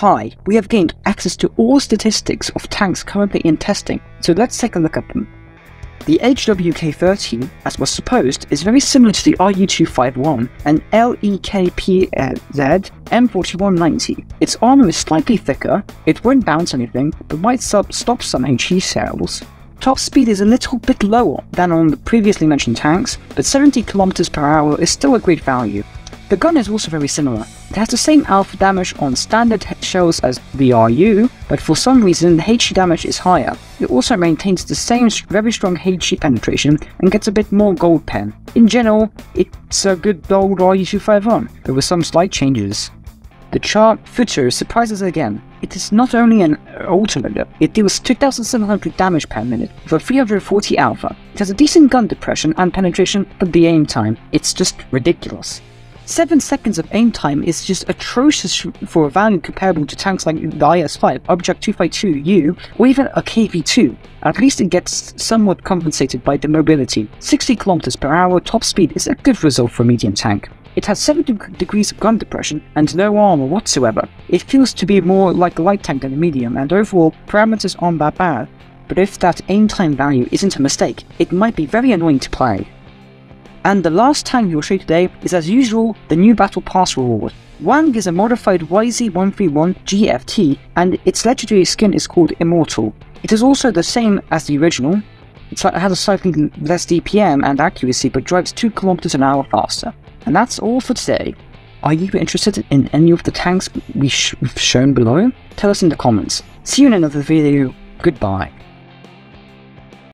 Hi, we have gained access to all statistics of tanks currently in testing, so let's take a look at them. The HWK 13, as was supposed, is very similar to the RU 251 and LEKPZ M4190. Its armor is slightly thicker, it won't bounce anything, but might stop some HE cells. Top speed is a little bit lower than on the previously mentioned tanks, but 70 km/h is still a great value. The gun is also very similar. It has the same alpha damage on standard shells as the RU, but for some reason the HE damage is higher. It also maintains the same very strong HE penetration and gets a bit more gold pen. In general, it's a good old RU 251, but with some slight changes. The Char Futur surprises again. It is not only an alternator, it deals 2,700 damage per minute for 340 alpha. It has a decent gun depression and penetration, but the aim time, it's just ridiculous. 7 seconds of aim time is just atrocious for a value comparable to tanks like the IS-5, Object 252-U, or even a KV-2. At least it gets somewhat compensated by the mobility. 60 km/h top speed is a good result for a medium tank. It has 70 degrees of gun depression and no armor whatsoever. It feels to be more like a light tank than a medium, and overall parameters aren't that bad. But if that aim time value isn't a mistake, it might be very annoying to play. And the last tank we will show today is, as usual, the new Battle Pass reward. Wang is a modified WZ-131 GFT, and its legendary skin is called Immortal. It is also the same as the original. It has a slightly less DPM and accuracy, but drives 2 km/h faster. And that's all for today. Are you interested in any of the tanks we've shown below? Tell us in the comments. See you in another video. Goodbye.